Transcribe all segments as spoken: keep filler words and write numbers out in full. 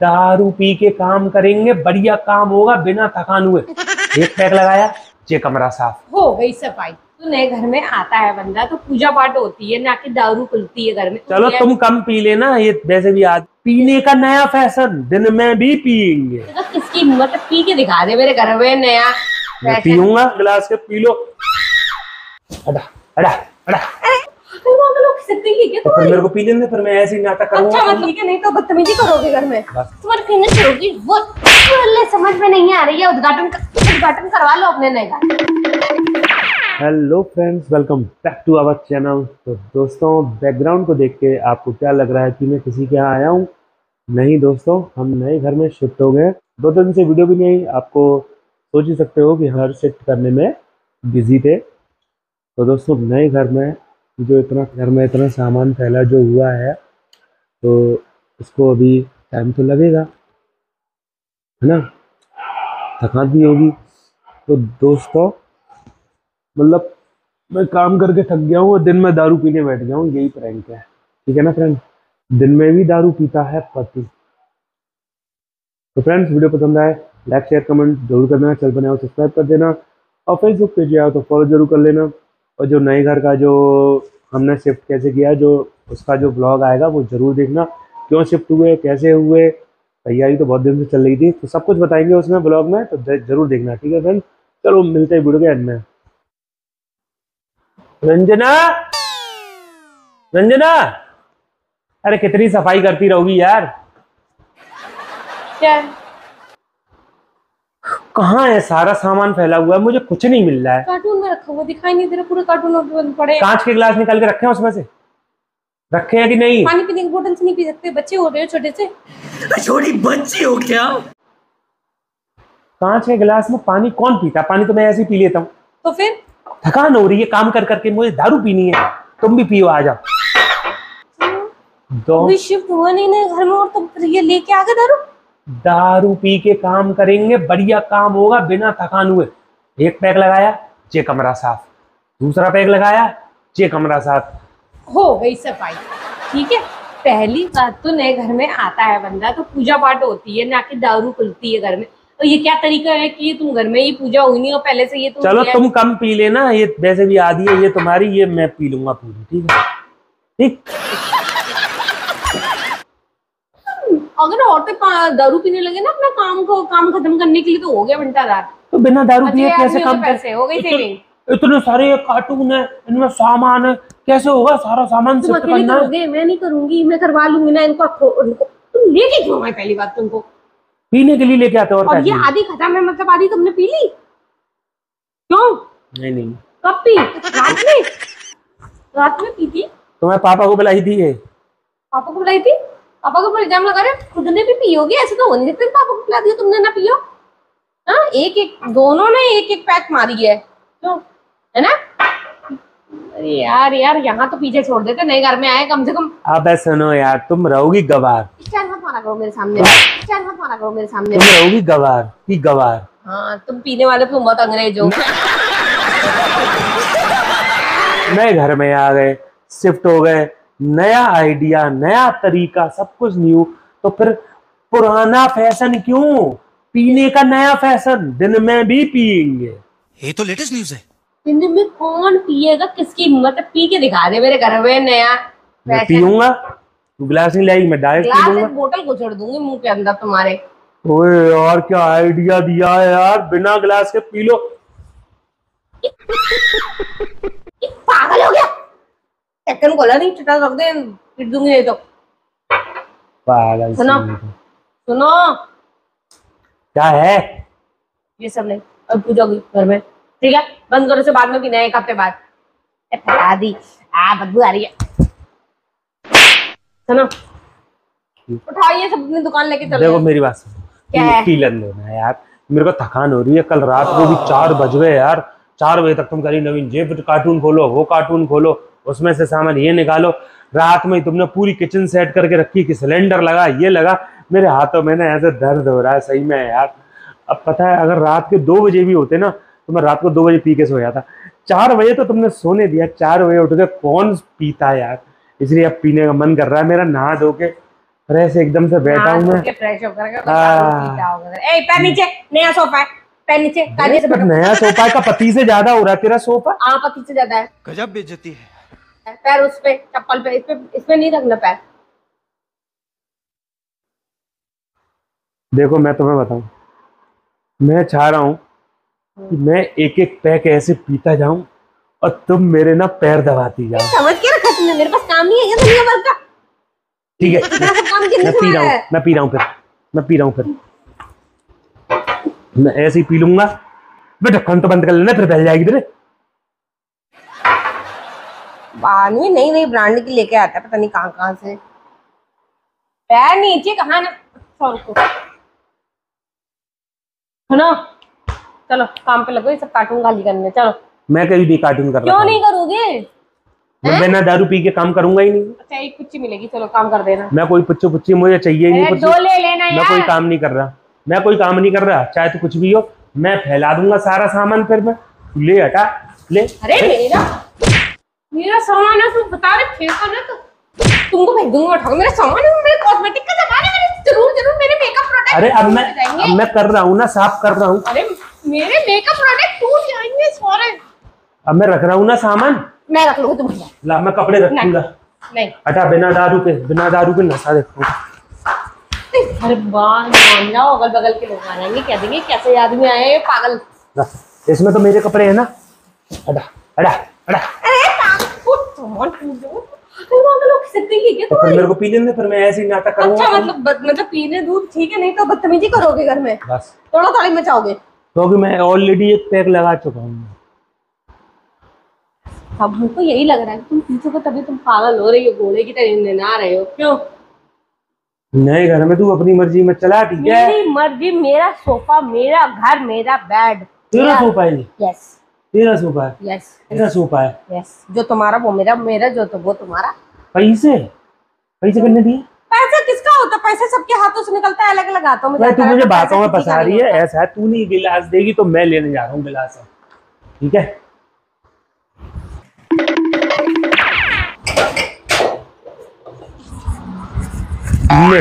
दारू पी के काम करेंगे, बढ़िया काम होगा बिना थकान हुए। एक पैक लगाया, ये कमरा साफ हो गई सफाई। तो नए घर में आता है बंदा तो पूजा पाठ होती है ना कि दारू खुलती है घर में। चलो तुम कम पी लेना, ये वैसे भी आज पीने का नया फैशन, दिन में भी पियेंगे। तो तो किसकी मतलब पी के दिखा दे मेरे घर में नया। मैं पीऊंगा गिलास के, पी लो। अड़ा अड़ा अड़ा तो मेरे को पी लेने, पर मैं ऐसे ही नाटक करूंगा। अच्छा मतलब नहीं तो बदतमीजी करोगे घर में, तुम्हारी फिनिश होगी। वो समझ में नहीं आ रही है, उद्घाटन उद्घाटन करवा लो अपने नए घर। Hello friends, welcome back to our channel. तो दोस्तों बैकग्राउंड को देख के आपको क्या लग रहा है कि मैं किसी के यहाँ आया हूँ? नहीं दोस्तों, हम नए घर में शिफ्ट हो गए। दो दिन से वीडियो भी नहीं, आपको सोच ही सकते हो कि घर शिफ्ट करने में बिजी थे। तो दोस्तों नए घर में जो इतना घर में इतना सामान फैला जो हुआ है, तो उसको अभी टाइम तो लगेगा, है ना, थकान भी होगी। तो दोस्तों मतलब मैं काम करके थक गया हूँ और दिन में दारू पीने बैठ गया हूँ। यही प्रैंक है, ठीक है ना फ्रेंड? दिन में भी दारू पीता है पति। तो फ्रेंड्स वीडियो पसंद आए लाइक शेयर कमेंट जरूर करना, चैनल बनाओ सब्सक्राइब कर देना, और फेसबुक पेज आओ तो फॉलो जरूर कर लेना। और जो नए घर का जो हमने शिफ्ट कैसे किया, जो उसका जो ब्लॉग आएगा वो जरूर देखना। क्यों शिफ्ट हुए, कैसे हुए, तैयारी तो बहुत दिन से चल रही थी, तो सब कुछ बताएंगे उसमें ब्लॉग में, तो जरूर देखना, ठीक है फ्रेंड? चलो मिलते हैं वीडियो के एंड में। रंजना, रंजना, अरे कितनी सफाई करती रहोगी यार। क्या कहाँ है सारा सामान फैला हुआ है, मुझे कुछ नहीं मिल रहा है। कार्टून में रखा हुआ दिखाई नहीं दे रहा, पूरे कार्टून में पड़े। कांच के गिलास निकाल के रखे हैं, उसमें से रखे हैं कि नहीं? पानी पीने की बोतल से नहीं पी सकते, बच्चे हो रहे हो छोटे से। छोटी बच्ची हो क्या? कांच के गिलास में पानी कौन पीता? पानी तो मैं ऐसे ही पी लेता हूँ। तो फिर थकान हो रही है काम कर करके, मुझे दारू पीनी है, तुम भी पियो। आ जाओ, दो शिफ्ट हुआ नहीं ना घर में और तुम ये लेके आ गए दारू। दारू पी के काम करेंगे, बढ़िया काम होगा बिना थकान हुए। एक पैक लगाया, ये कमरा साफ। दूसरा पैक लगाया, ये कमरा साफ। हो गई सफाई, ठीक है। पहली बात तो नए घर में आता है बंदा तो पूजा पाठ होती है ना कि दारू खुलती है घर में। तो ये क्या तरीका है कि तुम घर में ये पूजा हुई नहीं और पहले से ये तुम। चलो तुम कम पी लेना, ये वैसे भी आधी है ये तुम्हारी, ये मैं पी लूंगा पूरी, ठीक है? ठीक। अगर औरतें दारू पीने लगे ना अपना काम को काम खत्म करने के लिए, तो हो गया घंटादार। तो बिना दारू पिए कैसे काम? पैसे हो गई सेविंग। इतने सारे कार्टून है, इनमें सामान है, कैसे होगा सारा सामान शिफ्ट करना? मैं नहीं करूंगी, मैं करवा लूंगी ना इनको। तुम लेके क्यों आए? पहली बात तुमको पीने के लिए लेके आते हो। और, और ये आधी खत्म है, मतलब आधी तुमने पी ली? क्यों? नहीं नहीं, कब पी? रात में, रात में पी थी। तुम्हारे पापा को बुलाई थी? ये पापा को बुलाई थी? पापा को इल्जाम लगा रहे खुद ने भी पियोगे, ऐसे तो हो नहीं सकता। पापा को बुला दिया तुमने, ना पियो। हाँ, एक एक दोनों ने एक एक पैक मारी है, तो है ना। अरे यार यार, यहाँ तो पीछे छोड़ देते, नए घर में आए कम से कम। अब सुनो यार, तुम रहोगी गवार। करो मेरे सामने, करो मेरे सामने, तुम रहोगी गवार की गवार। हाँ, तुम पीने वाले तुम बहुत अंग्रेज हो। नए घर में आ गए, शिफ्ट हो गए, नया आइडिया, नया तरीका, सब कुछ न्यू। तो फिर पुराना फैशन क्यों? पीने का नया फैशन, दिन में भी पियेंगे। ये तो लेटेस्ट न्यूज है। दिन में कौन पिएगा? किसकी हिम्मत है? पी के दिखा दे मेरे घर में नया। मैं पीऊंगा, गिलास नहीं लाएगी, मैं डायरेक्ट पी लूंगा, बोतल घुसड़ दूंगी मुंह के अंदर तुम्हारे। ओए यार क्या आइडिया दिया है यार, बिना गिलास के पी लो। पागल हो गया? ढक्कन खोला नहीं, चटा रख दे, पीट दूंगी नहीं तो। पागल। सुनो सुनो, क्या है ये सब? नहीं और पूछोगी घर में, ठीक है? बंद करो, से बाद में पीना है, एक हफ्ते बाद। फैला दी आ, बदबू आ रही है। उठाइए सब, अपनी दुकान लेके चलो। देखो मेरी बात सुनो, क्या पी लन लेना यार, मेरे को थकान हो रही है। कल रात को भी चार बज गए यार, चार बजे तक तुम करी नवीन, ये कार्टून खोलो, वो कार्टून खोलो, उसमें से सामान ये निकालो। रात में तुमने पूरी किचन सेट करके रखी कि सिलेंडर लगा, ये लगा। मेरे हाथों में ना ऐसे दर्द हो रहा है सही में यार। अब पता है अगर रात के दो बजे भी होते ना तो मैं रात को दो बजे पी के सो जाता। चार बजे तो तुमने सोने दिया, चार बजे उठ के कौन पीता है यार? इसलिए अब पीने का मन कर रहा है मेरा। नहा धो के ऐसे एकदम से बैठा हूँ मैं, फ्रेश होकर। नीचे नया सोफा है, पैर नीचे काले से बैठा। नया सोफा है का पति से ज्यादा हो रहा है तेरा सोफा। हाँ पति से ज्यादा है, गजब बेइज्जती है। पैर उस पे चप्पल पे, इसपे इसपे नहीं रखना पैर। देखो मैं तुम्हें बताऊं, मैं चाह रहा हूँ कि मैं एक एक पैक ऐसे पीता जाऊं और तुम मेरे ना पैर दबाती जाओ। समझ के रखा तुमने, मेरे पास काम नहीं है दुनिया भर का। ठीक है मैं पी रहा हूँ, मैं पी रहा हूँ फिर, मैं पी रहा हूँ फिर, मैं ऐसे ही पी लूंगा। ढक्कन तो बंद कर लेना फिर फैल जाएगी। फिर बानी नई नई ब्रांड की लेके आता है, पता नहीं कहाँ कहाँ से। पैर नीचे कहाँ ना, सॉरी को ना। चलो काम पे लगो, ये सब कार्टून गाली करने। चलो मैं कहीं भी कार्टून कर रहा हूँ। क्यों नहीं करोगे? मैं ना दारू पी के काम करूंगा ही नहीं। अच्छा एक पुच्ची मिलेगी, चलो काम कर देना। मैं कोई पुच्ची पुच्ची मुझे चाहिए नहीं, दो ले लेना। मैं कोई काम नहीं कर रहा, मैं कोई काम नहीं कर रहा, चाहे तो कुछ भी हो। मैं फैला दूंगा सारा सामान, फिर मैं ले हटा ले। अरे मेरा मेरा सामान है, तुम बता रहे थे ना, तो तुमको भेज दूंगा उठाओ। मेरा सामान है, मेरे कॉस्मेटिक का सामान है, जरूर जरूर मेरे मेकअप प्रोडक्ट। अरे अब मैं अब मैं कर रहा हूँ ना, साफ कर रहा हूँ। अरे मेरे मेकअप प्रोडक्ट टूट जाएंगे सारे। अब मैं रख रहा हूँ ना सामान, मैं रख लूंगा। तुम ला, मैं कपड़े रखूंगा। नहीं हटा, बिना दारू के बिना दारू के नशा देखूंगा। अरे बार मान जाओ, अगल बगल के लोग आ जाएंगे, कह देंगे कैसे आदमी आए हैं पागल। इसमें तो मेरे कपड़े है ना, हटा हटा हटा। अरे तो फिर मेरे को पीने दे, फिर मैं ऐसे ही नाटक करूंगा। अच्छा मतलब मतलब पीने दूध ठीक है, नहीं तो बदतमीजी करोगे घर में, बस थोड़ा थोड़ी मचाओगे। क्योंकि मैं ऑलरेडी एक पैक लगा चुका हूँ। अब हमको यही लग रहा है तुम पीछे को, तभी तुम पागल हो रही हो, घोड़े की तरह नहा रहे हो। क्यों? नए घर में तू अपनी मर्जी में चला, ठीक है? मेरी मर्जी, मेरा सोफा, मेरा घर, मेरा बेड। तेरा सोफा है? यस। तेरा सोफा है? यस। तेरा सोफा है? यस। जो तुम्हारा वो मेरा, मेरा जो तो वो तुम्हारा। पैसे पैसे कितने दिए? पैसा किसका होता, पैसे सबके हाथों से निकलता है, अलग अलग हाथों में। तू मुझे बातों में फंसा रही है, ऐसा है। तू नहीं गिलास देगी तो मैं लेने जा रहा हूँ गिलास, ठीक है? ले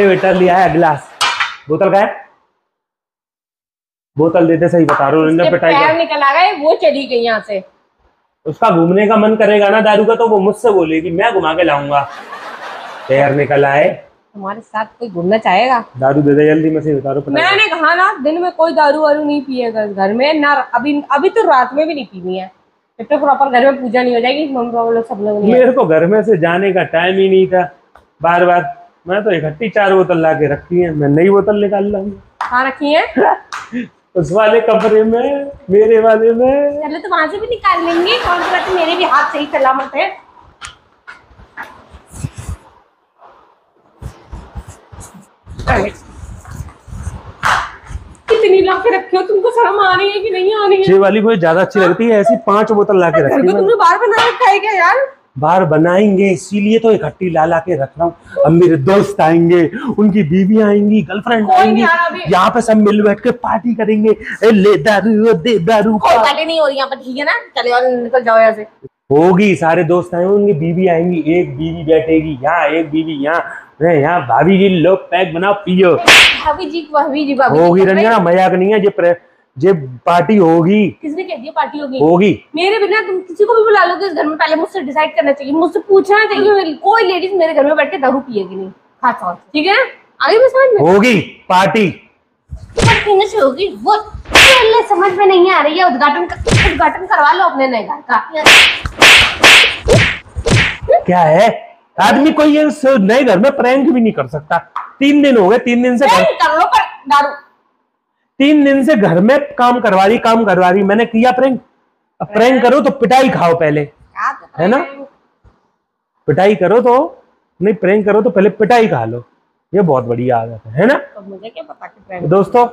ले वेटर, लिया है गिलास। बोतल का है, बोतल देते सही बता रहा हूँ। पैर निकल आ गए, वो चली गई यहाँ से। उसका घूमने का मन करेगा ना दारू का, तो वो मुझसे बोलेगी, मैं घुमा के लाऊंगा। पैर निकल आए, तुम्हारे साथ कोई घूमना चाहेगा? दारू दे दे जल्दी, मैं से बता रहा हूँ। मैंने कहा ना दिन में कोई दारू वारू नहीं पिएगा घर में ना, अभी अभी तो रात में भी नहीं पीनी है। तो प्रॉपर घर में पूजा नहीं हो जाएगी, मम्मी पापा लोग सब लोग। मेरे को घर में से जाने का टाइम ही नहीं था, बार बार मैं तो इकट्ठी चार बोतल ला के रखी है। मैं नई बोतल निकाल लाऊंगा। रखी है उस वाले कमरे में, मेरे वाले में। चलो तो वहाँ से भी निकाल लेंगे, कौन सी बात है, मेरे भी हाथ सही सलामत है। कितनी ला के रखी हो, तुमको शर्म आ रही है कि नहीं आ रही है? ये वाली मुझे ज्यादा अच्छी लगती है, ऐसी पांच बोतल ला के रखी है। तुमने बाहर बना रखा है क्या यार? बार बनाएंगे इसीलिए तो इकट्ठी ला ला के रख रहा हूँ। अब मेरे दोस्त आएंगे, उनकी बीवी आएंगी, गर्लफ्रेंड आएंगी, यहाँ पे सब मिल बैठ के पार्टी करेंगे। ले दारू दे दारू, कोई पार्टी नहीं हो रही यहाँ पर, ठीक है ना? चले और निकल जाओ यहाँ से। होगी, सारे दोस्त आएंगे, उनकी बीवी आएंगी, एक बीवी बैठेगी यहाँ, एक बीवी यहाँ यहाँ। भाभी जी लो पैक बनाओ पियो। भाभी जी भाभी जी होगी रंजना, मजाक नहीं है। ये ये पार्टी होगी। किसने कह दिया पार्टी होगी? होगी मेरे बिना तुम किसी को भी बुला लोगे इस घर में? पहले मुझसे डिसाइड करना चाहिए, मुझसे पूछना चाहिए कोई लेडीज मेरे घर में बैठ के दारू पिएगी नहीं, खास तौर से, ठीक है? आगे भी समझ में होगी पार्टी, होगी वो समझ में नहीं आ रही है। उद्घाटन उद्घाटन करवा लो अपने नए घर का। क्या है आदमी कोई नए घर में प्रैंक भी नहीं कर सकता? तीन दिन हो गए, तीन दिन से कर लो दारू, तीन दिन से घर में काम करवा रही काम करवा रही। मैंने किया प्रैंक, अब प्रैंक करो तो पिटाई खाओ पहले, है ना? पिटाई करो तो नहीं, प्रैंक करो तो पहले पिटाई खा लो, ये बहुत बढ़िया आदत है, है ना? तो मुझे क्या पता कि प्रैंक। दोस्तों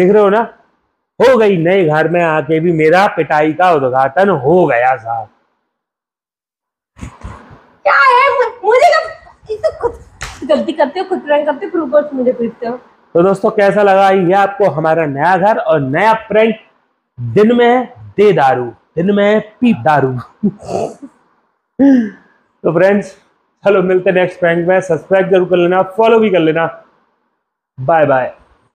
देख रहे हो ना, हो गई नए घर में आके भी मेरा पिटाई का उद्घाटन हो गया साहब। क्या है मुझे, तो खुद गलती करते हो, खुद प्रैंक करते हो, फिर ऊपर मुझे पीटते हो। तो दोस्तों कैसा लगा ये आपको हमारा नया घर और नया प्रैंक? दिन में दे दारू, दिन में पी दारू। तो फ्रेंड्स चलो मिलते हैं नेक्स्ट प्रैंक में, सब्सक्राइब जरूर कर लेना, फॉलो भी कर लेना। Bye bye.